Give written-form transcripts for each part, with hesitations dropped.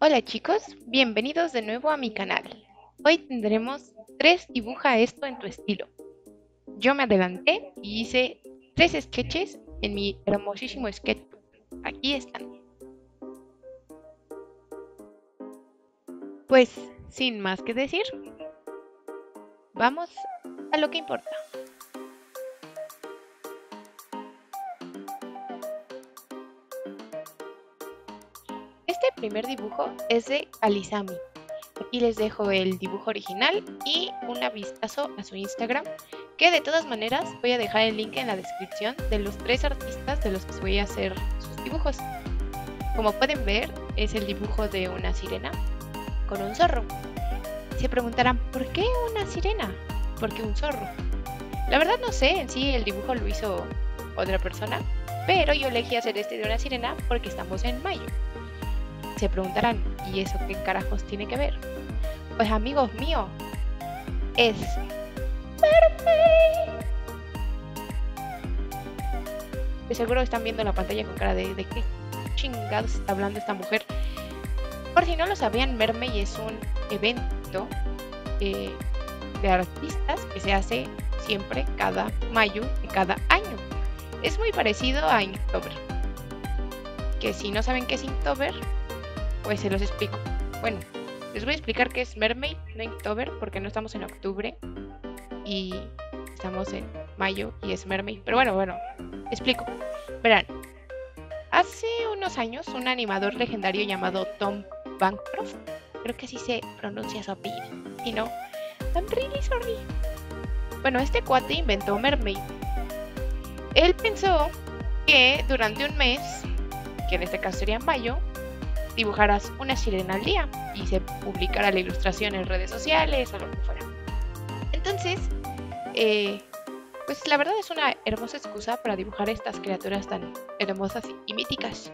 Hola chicos, bienvenidos de nuevo a mi canal. Hoy tendremos 3 dibuja esto en tu estilo. Yo me adelanté y hice 3 sketches en mi hermosísimo sketchbook. Aquí están. Pues, sin más que decir, vamos a lo que importa. Este primer dibujo es de kalisamii. Aquí les dejo el dibujo original y un vistazo a su Instagram, que de todas maneras voy a dejar el link en la descripción de los 3 artistas de los que voy a hacer sus dibujos. Como pueden ver, es el dibujo de una sirena con un zorro. Se preguntarán, ¿por qué una sirena? ¿Por qué un zorro? La verdad no sé, en sí el dibujo lo hizo otra persona, pero yo elegí hacer este de una sirena porque estamos en mayo. Se preguntarán, ¿y eso qué carajos tiene que ver? Pues amigos míos, es Mermay. De seguro están viendo la pantalla con cara de qué chingados está hablando esta mujer. Por si no lo sabían, Mermay es un evento de artistas que se hace siempre cada mayo de cada año. Es muy parecido a Inktober, que si no saben qué es Inktober, pues se los explico. Bueno, les voy a explicar qué es Mermay, no Inktober, porque no estamos en octubre y estamos en mayo y es Mermay. Pero bueno, explico. Verán, hace unos años un animador legendario llamado Tom Bancroft, creo que así se pronuncia su apellido, y no, I'm really sorry. Bueno, este cuate inventó Mermay. Él pensó que durante un mes, que en este caso sería en mayo, dibujarás una sirena al día y se publicará la ilustración en redes sociales o lo que fuera. Entonces, pues la verdad es una hermosa excusa para dibujar estas criaturas tan hermosas y míticas.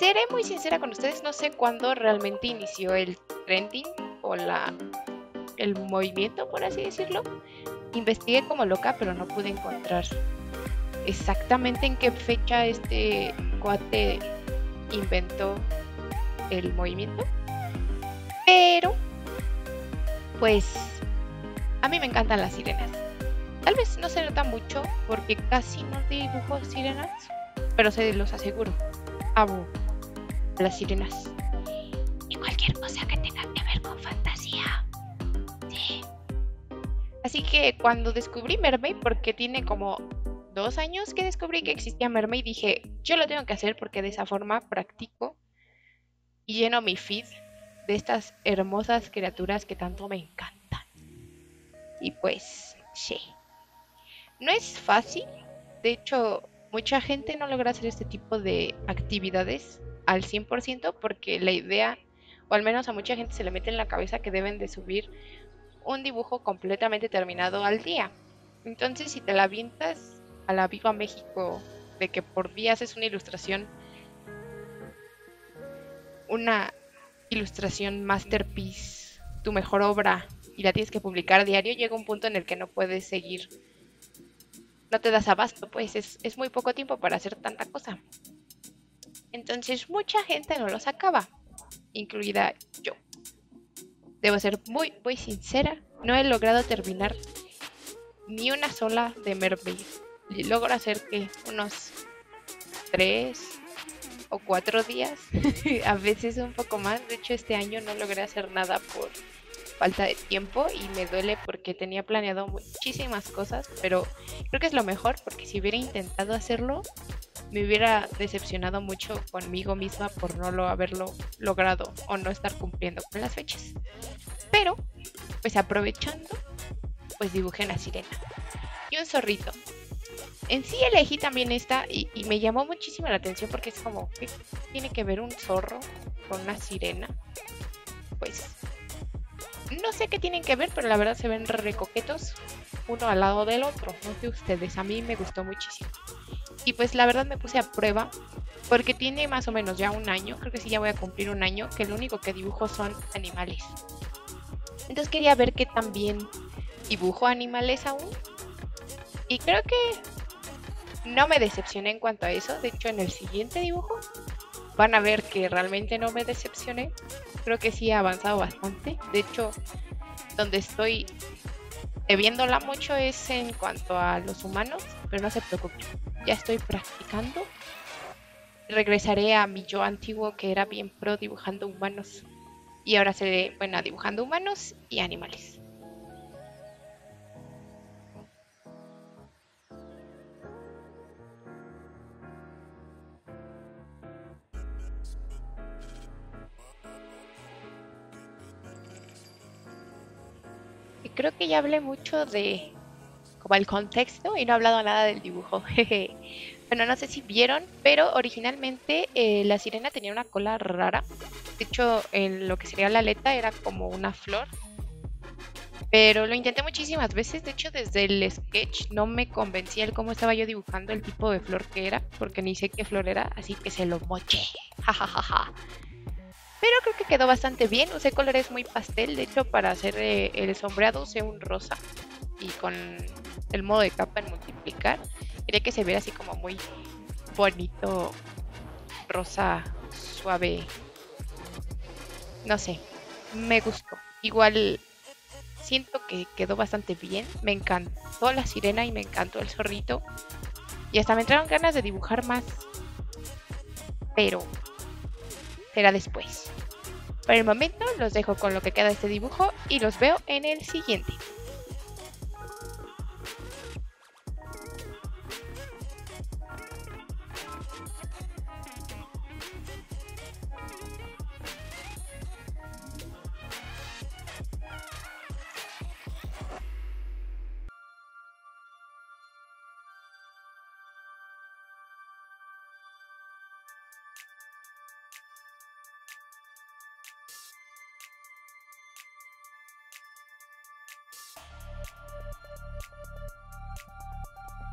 Seré muy sincera con ustedes, no sé cuándo realmente inició el trending o el movimiento, por así decirlo. Investigué como loca, pero no pude encontrar exactamente en qué fecha este cuate inventó el movimiento, pero pues a mí me encantan las sirenas. Tal vez no se nota mucho porque casi no dibujo sirenas, pero se los aseguro, amo las sirenas y cualquier cosa que tenga que ver con fantasía. Sí. Así que cuando descubrí Mermay, porque tiene como 2 años que descubrí que existía Mermay, dije, yo lo tengo que hacer porque de esa forma practico y lleno mi feed de estas hermosas criaturas que tanto me encantan. Y pues, sí. No es fácil, de hecho, mucha gente no logra hacer este tipo de actividades al 100% porque la idea, o al menos a mucha gente se le mete en la cabeza que deben de subir un dibujo completamente terminado al día. Entonces, si te la avientas a la Viva México, de que por día haces una ilustración, masterpiece, tu mejor obra, y la tienes que publicar diario, llega un punto en el que no puedes seguir, no te das abasto, pues es muy poco tiempo para hacer tanta cosa. Entonces mucha gente no los acaba, incluida yo. Debo ser muy sincera, no he logrado terminar ni una sola de Mermay. Logro hacer que unos 3 o 4 días, a veces un poco más. De hecho, este año no logré hacer nada por falta de tiempo y me duele porque tenía planeado muchísimas cosas, pero creo que es lo mejor porque si hubiera intentado hacerlo, me hubiera decepcionado mucho conmigo misma por no haberlo logrado o no estar cumpliendo con las fechas. Pero, pues aprovechando, pues dibujé una sirena y un zorrito. En sí elegí también esta y me llamó muchísimo la atención porque es como, ¿qué tiene que ver un zorro con una sirena? Pues no sé qué tienen que ver, pero la verdad se ven recoquetos uno al lado del otro. No sé ustedes, a mí me gustó muchísimo. Y pues la verdad me puse a prueba porque tiene más o menos ya un año, creo que sí ya voy a cumplir un año, que lo único que dibujo son animales. Entonces quería ver que también dibujo animales aún. Y creo que no me decepcioné en cuanto a eso. De hecho, en el siguiente dibujo van a ver que realmente no me decepcioné. Creo que sí he avanzado bastante. De hecho, donde estoy viéndola mucho es en cuanto a los humanos, pero no se preocupen, ya estoy practicando. Regresaré a mi yo antiguo que era bien pro dibujando humanos. Y ahora seré buena dibujando humanos y animales. Y creo que ya hablé mucho de como el contexto y no he hablado nada del dibujo. Bueno, no sé si vieron, pero originalmente la sirena tenía una cola rara. De hecho, en lo que sería la aleta era como una flor. Pero lo intenté muchísimas veces. De hecho, desde el sketch no me convencía el cómo estaba yo dibujando el tipo de flor que era, porque ni sé qué flor era, así que se lo moché. Jajajaja. Pero creo que quedó bastante bien. Usé colores muy pastel. De hecho, para hacer el sombreado usé un rosa. Y con el modo de capa en multiplicar, quería que se viera así como muy bonito, rosa, suave, no sé, me gustó. Igual siento que quedó bastante bien, me encantó la sirena y me encantó el zorrito. Y hasta me entraron ganas de dibujar más, pero será después. Por el momento los dejo con lo que queda de este dibujo y los veo en el siguiente.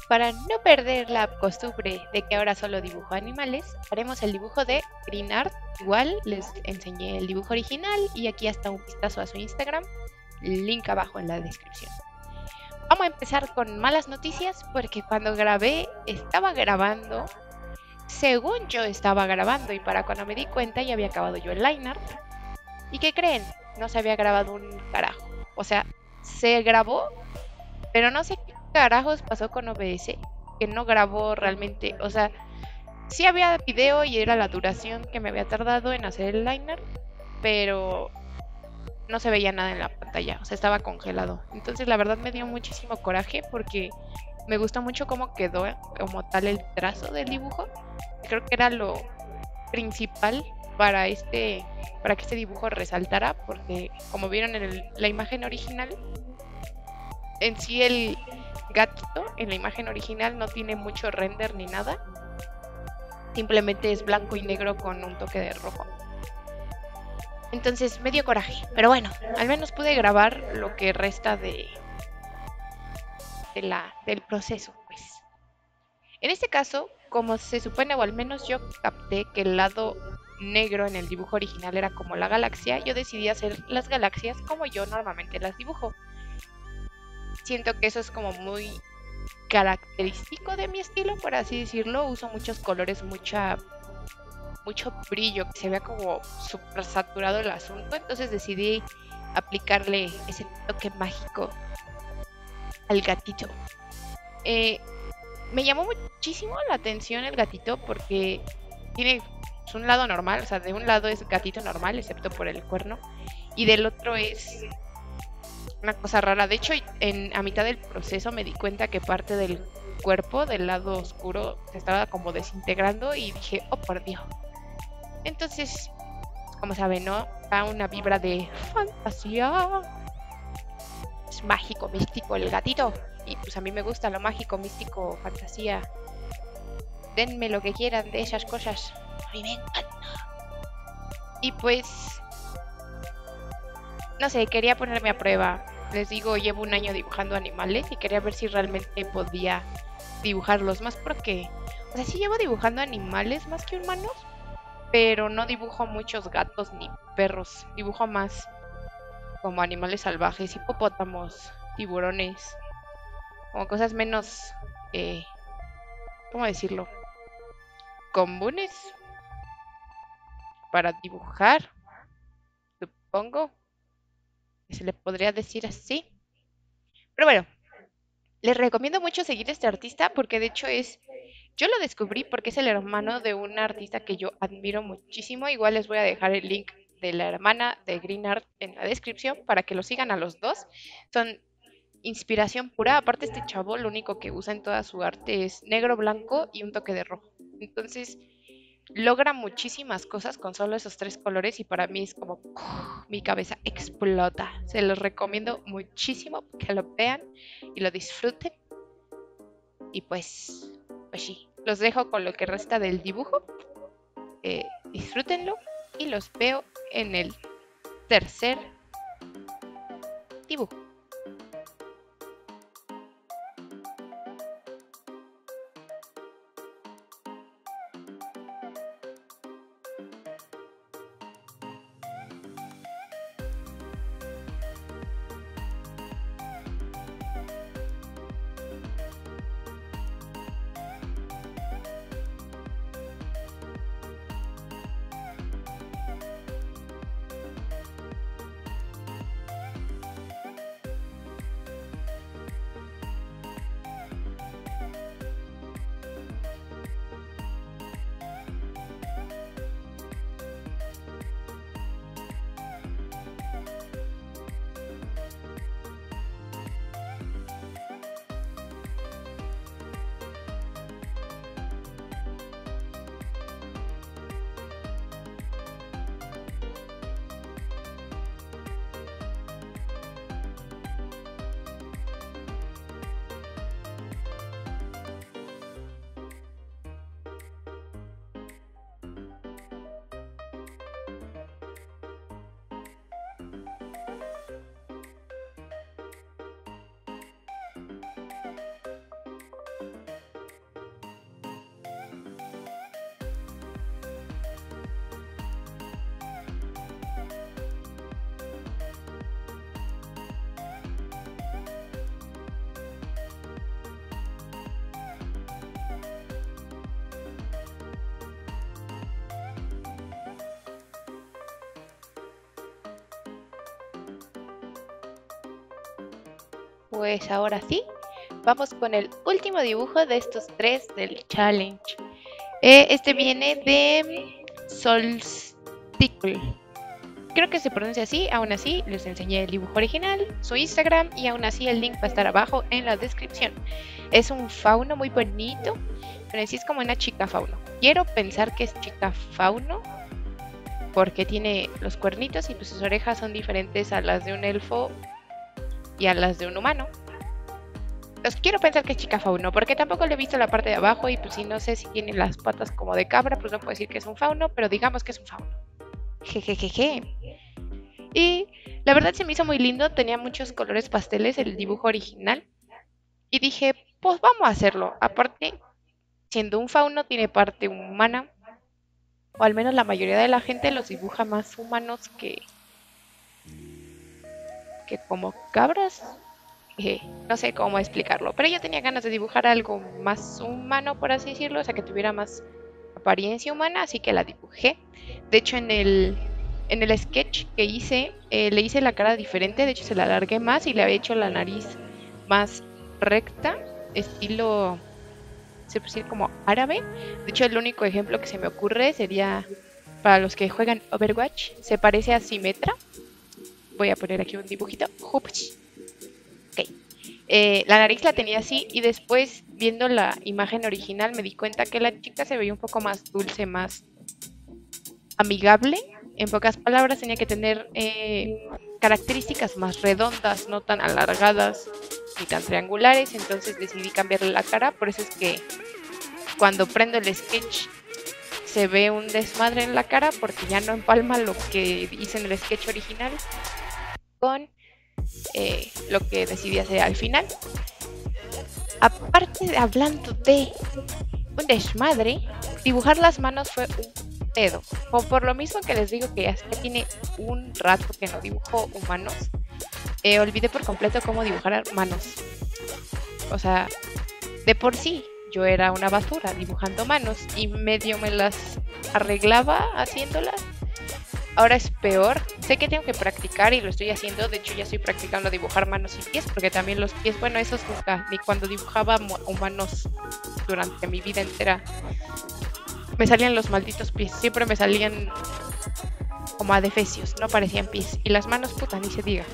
Para no perder la costumbre de que ahora solo dibujo animales, haremos el dibujo de Green Art. Igual les enseñé el dibujo original y aquí hasta un vistazo a su Instagram, link abajo en la descripción. Vamos a empezar con malas noticias porque cuando grabé estaba grabando, según yo estaba grabando, y para cuando me di cuenta ya había acabado yo el line art. ¿Y qué creen? No se había grabado un carajo. O sea, se grabó, pero no sé qué carajos pasó con OBS, que no grabó realmente. O sea, sí había video y era la duración que me había tardado en hacer el line art, pero no se veía nada en la pantalla, o sea, estaba congelado. Entonces la verdad me dio muchísimo coraje porque me gustó mucho cómo quedó como tal el trazo del dibujo. Creo que era lo principal para que este dibujo resaltara, porque como vieron en la imagen original, en sí el gatito en la imagen original no tiene mucho render ni nada, simplemente es blanco y negro con un toque de rojo. Entonces me dio coraje, pero bueno, al menos pude grabar lo que resta del proceso, pues. En este caso, como se supone, o al menos yo capté que el lado negro en el dibujo original era como la galaxia, yo decidí hacer las galaxias como yo normalmente las dibujo. Siento que eso es como muy característico de mi estilo, por así decirlo. Uso muchos colores, mucho brillo, que se vea como súper saturado el asunto. Entonces decidí aplicarle ese toque mágico al gatito. Me llamó muchísimo la atención el gatito porque tiene un lado normal. O sea, de un lado es gatito normal, excepto por el cuerno, y del otro es una cosa rara. De hecho, a mitad del proceso me di cuenta que parte del cuerpo del lado oscuro se estaba como desintegrando y dije, oh por Dios. Entonces, como saben, ¿no? Da una vibra de fantasía. Es mágico, místico el gatito. Y pues a mí me gusta lo mágico, místico, fantasía. Denme lo que quieran de esas cosas. A mí me encanta. Y pues, no sé, quería ponerme a prueba. Les digo, llevo un año dibujando animales y quería ver si realmente podía dibujarlos más porque, o sea, sí llevo dibujando animales más que humanos, pero no dibujo muchos gatos ni perros. Dibujo más como animales salvajes, hipopótamos, tiburones, como cosas menos, ¿cómo decirlo?, comunes. para dibujar, supongo que se le podría decir así. Pero bueno, les recomiendo mucho seguir a este artista porque de hecho es... Yo lo descubrí porque es el hermano de una artista que yo admiro muchísimo. Igual les voy a dejar el link de la hermana de Green Art en la descripción para que lo sigan a los dos. Son inspiración pura. Aparte este chavo lo único que usa en toda su arte es negro, blanco y un toque de rojo. Entonces logra muchísimas cosas con solo esos tres colores y para mí es como mi cabeza explota. Se los recomiendo muchísimo que lo vean y lo disfruten. Y pues sí, los dejo con lo que resta del dibujo. Disfrútenlo y los veo en el tercer dibujo. Pues ahora sí, vamos con el último dibujo de estos tres del challenge. Este viene de Solsticle. Creo que se pronuncia así, aún así les enseñé el dibujo original, su Instagram y aún así el link va a estar abajo en la descripción. Es un fauno muy bonito, pero en sí es como una chica fauno. Quiero pensar que es chica fauno porque tiene los cuernitos y pues sus orejas son diferentes a las de un elfo y a las de un humano. Entonces quiero pensar que es chica fauno, porque tampoco le he visto la parte de abajo y pues si no sé si tiene las patas como de cabra, pues no puedo decir que es un fauno, pero digamos que es un fauno. Jejejeje. Y la verdad se me hizo muy lindo, tenía muchos colores pasteles el dibujo original y dije, pues vamos a hacerlo. Aparte, siendo un fauno tiene parte humana, o al menos la mayoría de la gente los dibuja más humanos que como cabras, no sé cómo explicarlo, pero yo tenía ganas de dibujar algo más humano, por así decirlo, o sea que tuviera más apariencia humana, así que la dibujé. De hecho en el sketch que hice, le hice la cara diferente, de hecho se la alargué más y le había hecho la nariz más recta, estilo, se puede decir como árabe. De hecho el único ejemplo que se me ocurre sería, para los que juegan Overwatch, se parece a Symmetra. Voy a poner aquí un dibujito. Okay. La nariz la tenía así y después viendo la imagen original me di cuenta que la chica se veía un poco más dulce, más amigable. En pocas palabras tenía que tener características más redondas, no tan alargadas ni tan triangulares. Entonces decidí cambiarle la cara. Por eso es que cuando prendo el sketch se ve un desmadre en la cara porque ya no empalma lo que hice en el sketch original con lo que decidí hacer al final. Aparte de, hablando de un desmadre, dibujar las manos fue un pedo, o por lo mismo que les digo que hasta tiene un rato que no dibujo humanos, olvidé por completo cómo dibujar manos. O sea, de por sí yo era una basura dibujando manos y medio me las arreglaba haciéndolas, ahora es peor. Sé que tengo que practicar y lo estoy haciendo. De hecho, ya estoy practicando dibujar manos y pies, porque también los pies, bueno, esos nunca, ni cuando dibujaba humanos durante mi vida entera, me salían los malditos pies. Siempre me salían como adefesios, no parecían pies. Y las manos, puta, ni se diga.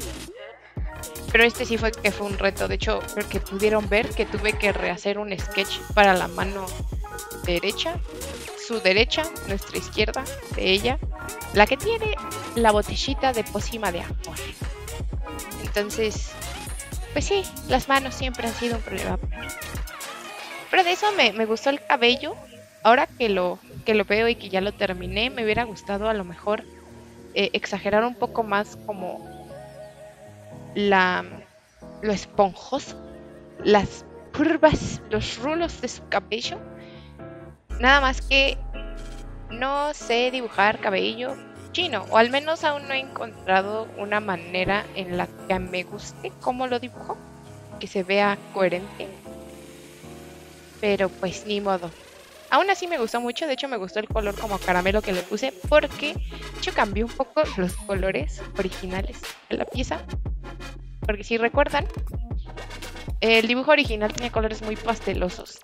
Pero este sí fue que fue un reto. De hecho, creo que pudieron ver que tuve que rehacer un sketch para la mano derecha, su derecha, nuestra izquierda, de ella, la que tiene la botellita de pócima de amor. Entonces, pues sí, las manos siempre han sido un problema. Pero de eso me gustó el cabello. Ahora que lo veo y que ya lo terminé, me hubiera gustado a lo mejor exagerar un poco más como lo esponjoso, las curvas, los rulos de su cabello. Nada más que no sé dibujar cabello chino, o al menos aún no he encontrado una manera en la que me guste cómo lo dibujo, que se vea coherente. Pero pues ni modo. Aún así me gustó mucho. De hecho me gustó el color como caramelo que le puse, porque de hecho cambié un poco los colores originales de la pieza. Porque si recuerdan, el dibujo original tenía colores muy pastelosos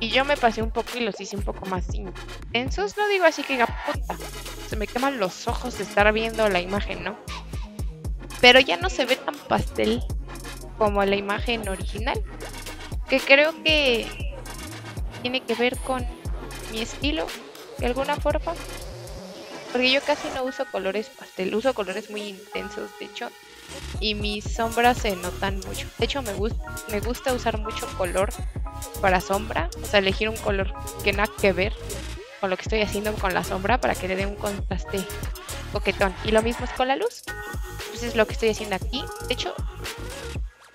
y yo me pasé un poco y los hice un poco más intensos. No digo así que diga, puta, se me queman los ojos de estar viendo la imagen, ¿no? Pero ya no se ve tan pastel como la imagen original, que creo que tiene que ver con mi estilo de alguna forma, porque yo casi no uso colores pastel, uso colores muy intensos, de hecho, y mis sombras se notan mucho. De hecho me gusta usar mucho color para sombra, o sea, elegir un color que nada que ver con lo que estoy haciendo con la sombra para que le dé un contraste coquetón. Y lo mismo es con la luz, pues es lo que estoy haciendo aquí. De hecho,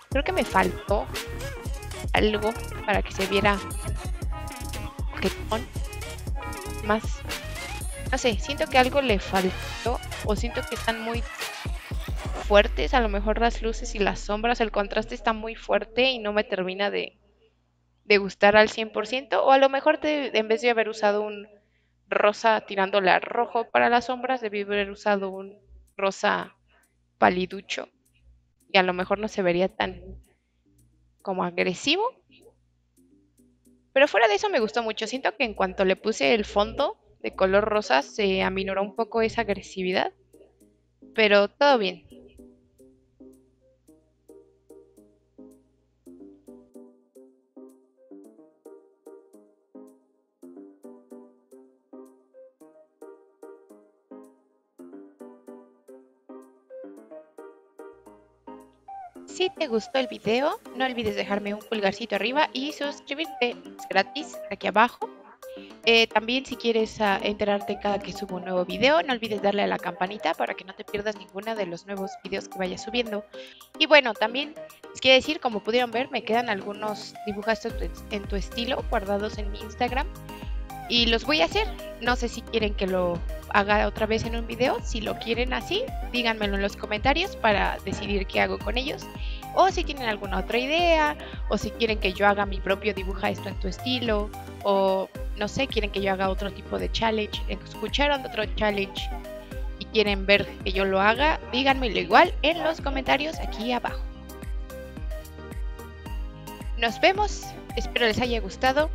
creo que me faltó algo para que se viera coquetón más. No sé, siento que algo le faltó, o siento que están muy fuertes, a lo mejor las luces y las sombras, el contraste está muy fuerte y no me termina de gustar al 100%, o a lo mejor en vez de haber usado un rosa tirándole a rojo para las sombras, debí haber usado un rosa paliducho y a lo mejor no se vería tan como agresivo. Pero fuera de eso me gustó mucho. Siento que en cuanto le puse el fondo de color rosa se aminoró un poco esa agresividad, pero todo bien. Si te gustó el video, no olvides dejarme un pulgarcito arriba y suscribirte, es gratis, aquí abajo. También si quieres enterarte cada que subo un nuevo video, no olvides darle a la campanita para que no te pierdas ninguno de los nuevos videos que vaya subiendo. Y bueno, también les quiero decir, como pudieron ver, me quedan algunos dibujos en tu estilo guardados en mi Instagram y los voy a hacer. No sé si quieren que lo haga otra vez en un video. Si lo quieren así, díganmelo en los comentarios para decidir qué hago con ellos. O si tienen alguna otra idea, o si quieren que yo haga mi propio dibuja esto en tu estilo, o no sé, quieren que yo haga otro tipo de challenge, escucharon de otro challenge y quieren ver que yo lo haga, díganmelo igual en los comentarios aquí abajo. Nos vemos, espero les haya gustado.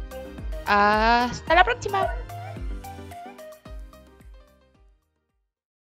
Hasta la próxima.